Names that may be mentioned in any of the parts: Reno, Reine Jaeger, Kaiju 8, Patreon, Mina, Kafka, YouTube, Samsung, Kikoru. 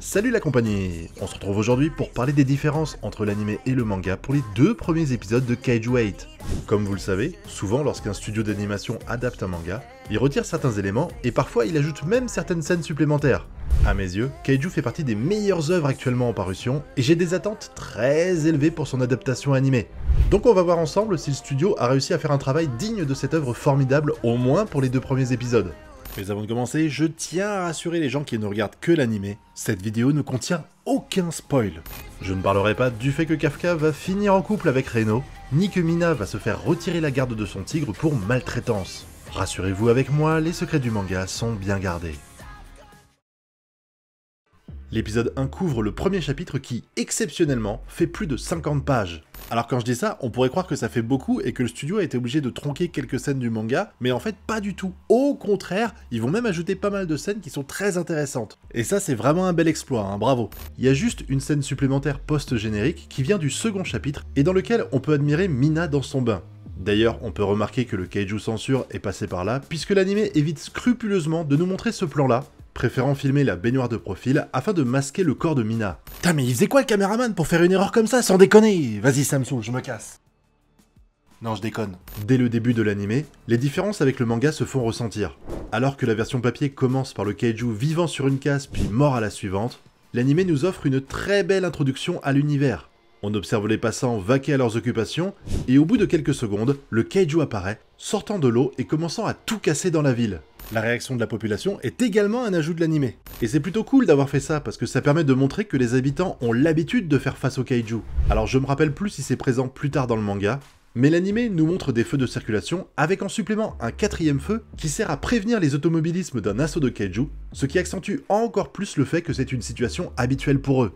Salut la compagnie! On se retrouve aujourd'hui pour parler des différences entre l'anime et le manga pour les deux premiers épisodes de Kaiju 8. Comme vous le savez, souvent lorsqu'un studio d'animation adapte un manga, il retire certains éléments et parfois il ajoute même certaines scènes supplémentaires. À mes yeux, Kaiju fait partie des meilleures œuvres actuellement en parution et j'ai des attentes très élevées pour son adaptation animée. Donc on va voir ensemble si le studio a réussi à faire un travail digne de cette œuvre formidable, au moins pour les deux premiers épisodes. Mais avant de commencer, je tiens à rassurer les gens qui ne regardent que l'animé, cette vidéo ne contient aucun spoil. Je ne parlerai pas du fait que Kafka va finir en couple avec Reno, ni que Mina va se faire retirer la garde de son tigre pour maltraitance. Rassurez-vous avec moi, les secrets du manga sont bien gardés. L'épisode 1 couvre le premier chapitre qui, exceptionnellement, fait plus de 50 pages. Alors quand je dis ça, on pourrait croire que ça fait beaucoup et que le studio a été obligé de tronquer quelques scènes du manga, mais en fait pas du tout. Au contraire, ils vont même ajouter pas mal de scènes qui sont très intéressantes. Et ça c'est vraiment un bel exploit, hein, bravo. Il y a juste une scène supplémentaire post-générique qui vient du second chapitre et dans lequel on peut admirer Mina dans son bain. D'ailleurs, on peut remarquer que le kaiju censure est passé par là, puisque l'anime évite scrupuleusement de nous montrer ce plan-là, préférant filmer la baignoire de profil afin de masquer le corps de Mina. Putain mais il faisait quoi le caméraman pour faire une erreur comme ça, sans déconner? Vas-y Samsung, je me casse. Non je déconne. Dès le début de l'anime, les différences avec le manga se font ressentir. Alors que la version papier commence par le kaiju vivant sur une case puis mort à la suivante, l'anime nous offre une très belle introduction à l'univers. On observe les passants vaquer à leurs occupations, et au bout de quelques secondes, le kaiju apparaît, sortant de l'eau et commençant à tout casser dans la ville. La réaction de la population est également un ajout de l'anime. Et c'est plutôt cool d'avoir fait ça, parce que ça permet de montrer que les habitants ont l'habitude de faire face au kaiju. Alors je me rappelle plus si c'est présent plus tard dans le manga, mais l'anime nous montre des feux de circulation, avec en supplément un quatrième feu qui sert à prévenir les automobilistes d'un assaut de kaiju, ce qui accentue encore plus le fait que c'est une situation habituelle pour eux.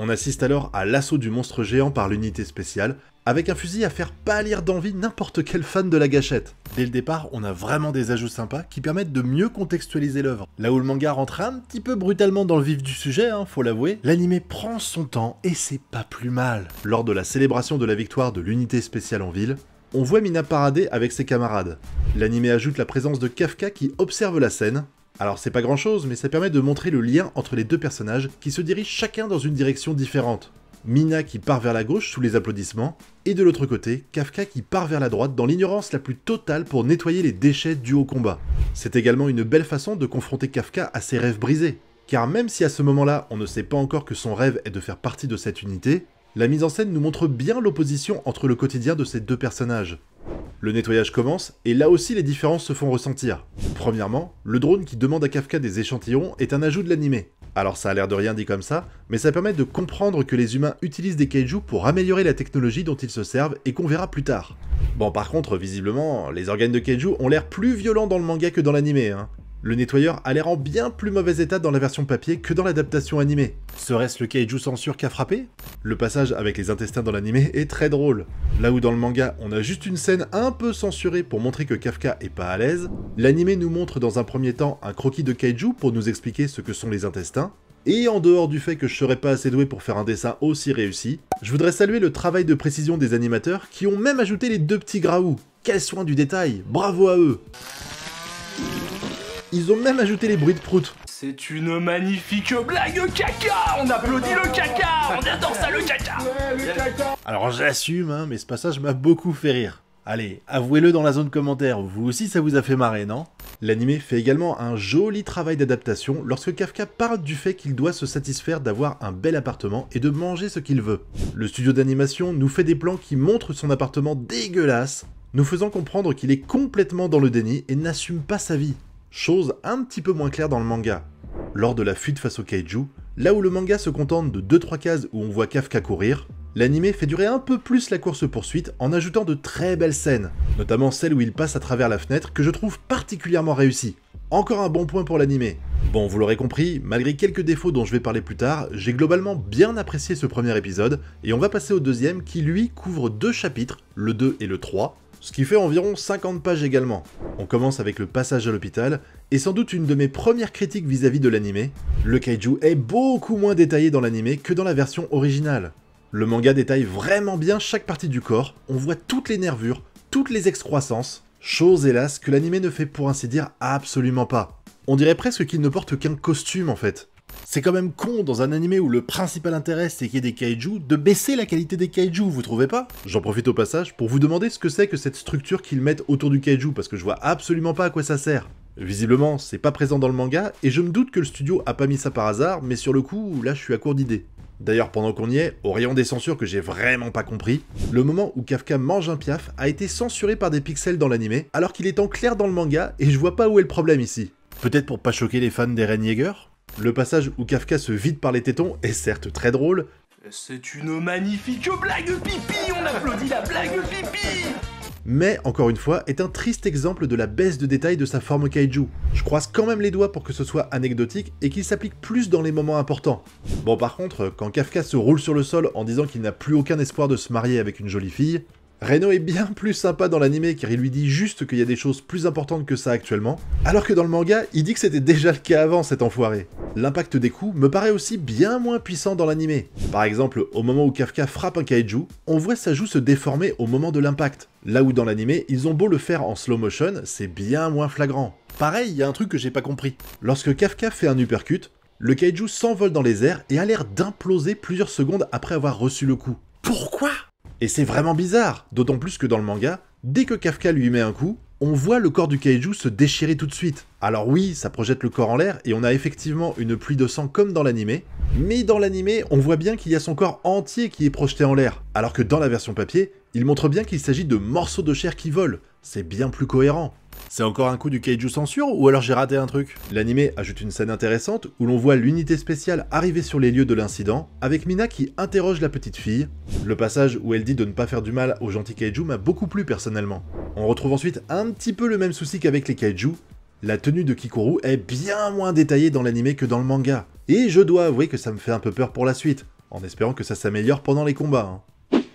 On assiste alors à l'assaut du monstre géant par l'unité spéciale, avec un fusil à faire pâlir d'envie n'importe quel fan de la gâchette. Dès le départ, on a vraiment des ajouts sympas qui permettent de mieux contextualiser l'œuvre. Là où le manga rentre un petit peu brutalement dans le vif du sujet, hein, faut l'avouer, l'anime prend son temps et c'est pas plus mal. Lors de la célébration de la victoire de l'unité spéciale en ville, on voit Mina parader avec ses camarades. L'anime ajoute la présence de Kafka qui observe la scène. Alors c'est pas grand chose, mais ça permet de montrer le lien entre les deux personnages qui se dirigent chacun dans une direction différente. Mina qui part vers la gauche sous les applaudissements, et de l'autre côté, Kafka qui part vers la droite dans l'ignorance la plus totale pour nettoyer les déchets dus au combat. C'est également une belle façon de confronter Kafka à ses rêves brisés, car même si à ce moment-là on ne sait pas encore que son rêve est de faire partie de cette unité, la mise en scène nous montre bien l'opposition entre le quotidien de ces deux personnages. Le nettoyage commence, et là aussi les différences se font ressentir. Premièrement, le drone qui demande à Kafka des échantillons est un ajout de l'anime. Alors ça a l'air de rien dit comme ça, mais ça permet de comprendre que les humains utilisent des kaiju pour améliorer la technologie dont ils se servent et qu'on verra plus tard. Bon par contre, visiblement, les organes de kaiju ont l'air plus violents dans le manga que dans l'anime, hein. Le nettoyeur a l'air en bien plus mauvais état dans la version papier que dans l'adaptation animée. Serait-ce le kaiju censure qu'a frappé? Le passage avec les intestins dans l'animé est très drôle. Là où dans le manga, on a juste une scène un peu censurée pour montrer que Kafka est pas à l'aise, l'animé nous montre dans un premier temps un croquis de kaiju pour nous expliquer ce que sont les intestins, et en dehors du fait que je serais pas assez doué pour faire un dessin aussi réussi, je voudrais saluer le travail de précision des animateurs qui ont même ajouté les deux petits graous. Quel soin du détail, bravo à eux! Ils ont même ajouté les bruits de prout. C'est une magnifique blague caca. On applaudit le caca. On adore ça le caca, ouais, le caca. Alors j'assume, hein, mais ce passage m'a beaucoup fait rire. Allez, avouez-le dans la zone commentaire, vous aussi ça vous a fait marrer, non? L'anime fait également un joli travail d'adaptation lorsque Kafka parle du fait qu'il doit se satisfaire d'avoir un bel appartement et de manger ce qu'il veut. Le studio d'animation nous fait des plans qui montrent son appartement dégueulasse, nous faisant comprendre qu'il est complètement dans le déni et n'assume pas sa vie. Chose un petit peu moins claire dans le manga. Lors de la fuite face au kaiju, là où le manga se contente de 2-3 cases où on voit Kafka courir, l'anime fait durer un peu plus la course-poursuite en ajoutant de très belles scènes, notamment celle où il passe à travers la fenêtre que je trouve particulièrement réussie. Encore un bon point pour l'anime. Bon, vous l'aurez compris, malgré quelques défauts dont je vais parler plus tard, j'ai globalement bien apprécié ce premier épisode, et on va passer au deuxième qui lui couvre deux chapitres, le 2 et le 3, ce qui fait environ 50 pages également. On commence avec le passage à l'hôpital, et sans doute une de mes premières critiques vis-à-vis de l'anime, le kaiju est beaucoup moins détaillé dans l'anime que dans la version originale. Le manga détaille vraiment bien chaque partie du corps, on voit toutes les nervures, toutes les excroissances, Chose, hélas, que l'anime ne fait pour ainsi dire absolument pas. On dirait presque qu'il ne porte qu'un costume en fait. C'est quand même con dans un anime où le principal intérêt c'est qu'il y ait des kaiju, de baisser la qualité des kaiju, vous trouvez pas? J'en profite au passage pour vous demander ce que c'est que cette structure qu'ils mettent autour du kaiju, parce que je vois absolument pas à quoi ça sert. Visiblement, c'est pas présent dans le manga, et je me doute que le studio a pas mis ça par hasard, mais sur le coup, là je suis à court d'idées. D'ailleurs, pendant qu'on y est, au rayon des censures que j'ai vraiment pas compris, le moment où Kafka mange un piaf a été censuré par des pixels dans l'anime, alors qu'il est en clair dans le manga, et je vois pas où est le problème ici. Peut-être pour pas choquer les fans des Reine Jaeger? Le passage où Kafka se vide par les tétons est certes très drôle. C'est une magnifique blague pipi, on applaudit la blague pipi. Mais, encore une fois, est un triste exemple de la baisse de détail de sa forme kaiju. Je croise quand même les doigts pour que ce soit anecdotique et qu'il s'applique plus dans les moments importants. Bon par contre, quand Kafka se roule sur le sol en disant qu'il n'a plus aucun espoir de se marier avec une jolie fille, Reno est bien plus sympa dans l'anime car il lui dit juste qu'il y a des choses plus importantes que ça actuellement, alors que dans le manga, il dit que c'était déjà le cas avant cet enfoiré. L'impact des coups me paraît aussi bien moins puissant dans l'anime. Par exemple, au moment où Kafka frappe un kaiju, on voit sa joue se déformer au moment de l'impact. Là où dans l'anime, ils ont beau le faire en slow motion, c'est bien moins flagrant. Pareil, il y a un truc que j'ai pas compris. Lorsque Kafka fait un uppercut, le kaiju s'envole dans les airs et a l'air d'imploser plusieurs secondes après avoir reçu le coup. Pourquoi ? Et c'est vraiment bizarre, d'autant plus que dans le manga, dès que Kafka lui met un coup, on voit le corps du kaiju se déchirer tout de suite. Alors oui, ça projette le corps en l'air et on a effectivement une pluie de sang comme dans l'animé, mais dans l'animé, on voit bien qu'il y a son corps entier qui est projeté en l'air, alors que dans la version papier, il montre bien qu'il s'agit de morceaux de chair qui volent. C'est bien plus cohérent. C'est encore un coup du kaiju censure ou alors j'ai raté un truc? L'animé ajoute une scène intéressante où l'on voit l'unité spéciale arriver sur les lieux de l'incident, avec Mina qui interroge la petite fille. Le passage où elle dit de ne pas faire du mal aux gentils kaiju m'a beaucoup plu personnellement. On retrouve ensuite un petit peu le même souci qu'avec les kaiju. La tenue de Kikoru est bien moins détaillée dans l'animé que dans le manga. Et je dois avouer que ça me fait un peu peur pour la suite, en espérant que ça s'améliore pendant les combats.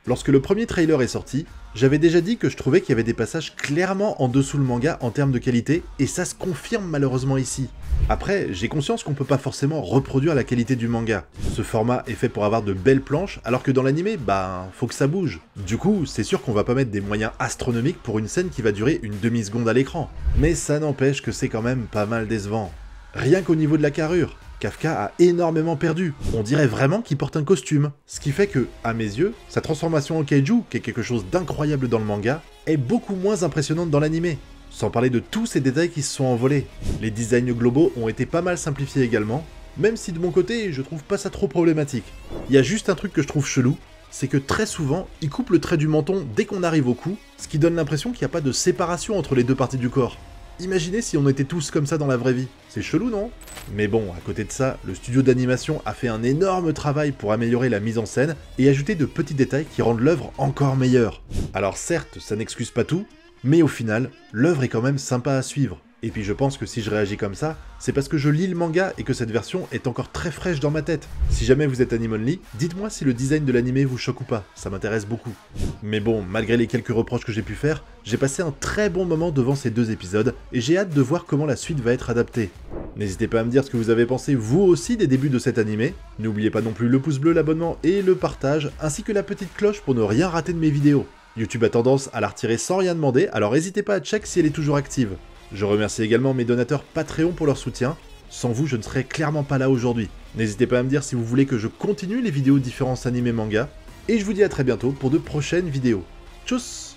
Lorsque le premier trailer est sorti, j'avais déjà dit que je trouvais qu'il y avait des passages clairement en dessous le manga en termes de qualité, et ça se confirme malheureusement ici. Après, j'ai conscience qu'on peut pas forcément reproduire la qualité du manga. Ce format est fait pour avoir de belles planches, alors que dans l'anime, bah, faut que ça bouge. Du coup, c'est sûr qu'on va pas mettre des moyens astronomiques pour une scène qui va durer une demi-seconde à l'écran. Mais ça n'empêche que c'est quand même pas mal décevant. Rien qu'au niveau de la carrure. Kafka a énormément perdu, on dirait vraiment qu'il porte un costume. Ce qui fait que, à mes yeux, sa transformation en kaiju, qui est quelque chose d'incroyable dans le manga, est beaucoup moins impressionnante dans l'anime. Sans parler de tous ces détails qui se sont envolés. Les designs globaux ont été pas mal simplifiés également, même si de mon côté, je trouve pas ça trop problématique. Il y a juste un truc que je trouve chelou, c'est que très souvent, il coupe le trait du menton dès qu'on arrive au cou, ce qui donne l'impression qu'il n'y a pas de séparation entre les deux parties du corps. Imaginez si on était tous comme ça dans la vraie vie, c'est chelou non? Mais bon, à côté de ça, le studio d'animation a fait un énorme travail pour améliorer la mise en scène et ajouter de petits détails qui rendent l'œuvre encore meilleure. Alors certes, ça n'excuse pas tout, mais au final, l'œuvre est quand même sympa à suivre. Et puis je pense que si je réagis comme ça, c'est parce que je lis le manga et que cette version est encore très fraîche dans ma tête. Si jamais vous êtes anime only, dites-moi si le design de l'anime vous choque ou pas, ça m'intéresse beaucoup. Mais bon, malgré les quelques reproches que j'ai pu faire, j'ai passé un très bon moment devant ces deux épisodes et j'ai hâte de voir comment la suite va être adaptée. N'hésitez pas à me dire ce que vous avez pensé vous aussi des débuts de cet anime. N'oubliez pas non plus le pouce bleu, l'abonnement et le partage, ainsi que la petite cloche pour ne rien rater de mes vidéos. YouTube a tendance à la retirer sans rien demander, alors n'hésitez pas à check si elle est toujours active. Je remercie également mes donateurs Patreon pour leur soutien, sans vous je ne serais clairement pas là aujourd'hui. N'hésitez pas à me dire si vous voulez que je continue les vidéos différents animés manga, et je vous dis à très bientôt pour de prochaines vidéos. Tchuss!